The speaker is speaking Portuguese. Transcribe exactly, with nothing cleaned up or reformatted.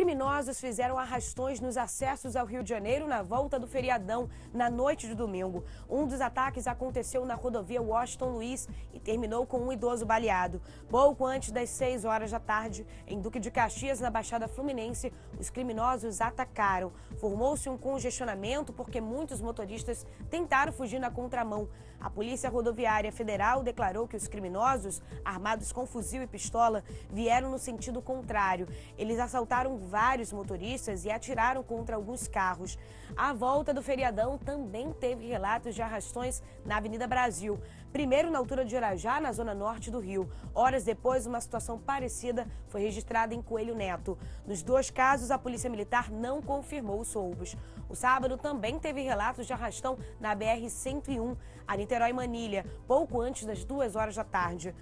Criminosos fizeram arrastões nos acessos ao Rio de Janeiro na volta do feriadão, na noite de domingo. Um dos ataques aconteceu na rodovia Washington Luís e terminou com um idoso baleado. Pouco antes das seis horas da tarde, em Duque de Caxias, na Baixada Fluminense, os criminosos atacaram. Formou-se um congestionamento porque muitos motoristas tentaram fugir na contramão. A Polícia Rodoviária Federal declarou que os criminosos, armados com fuzil e pistola, vieram no sentido contrário. Eles assaltaram vários motoristas e atiraram contra alguns carros. A volta do feriadão também teve relatos de arrastões na Avenida Brasil. Primeiro na altura de Irajá, na zona norte do Rio. Horas depois, uma situação parecida foi registrada em Coelho Neto. Nos dois casos, a Polícia Militar não confirmou os roubos. O sábado também teve relatos de arrastão na B R cento e um, a Niterói-Manilha, pouco antes das duas horas da tarde.